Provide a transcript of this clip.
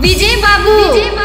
DJ Babu.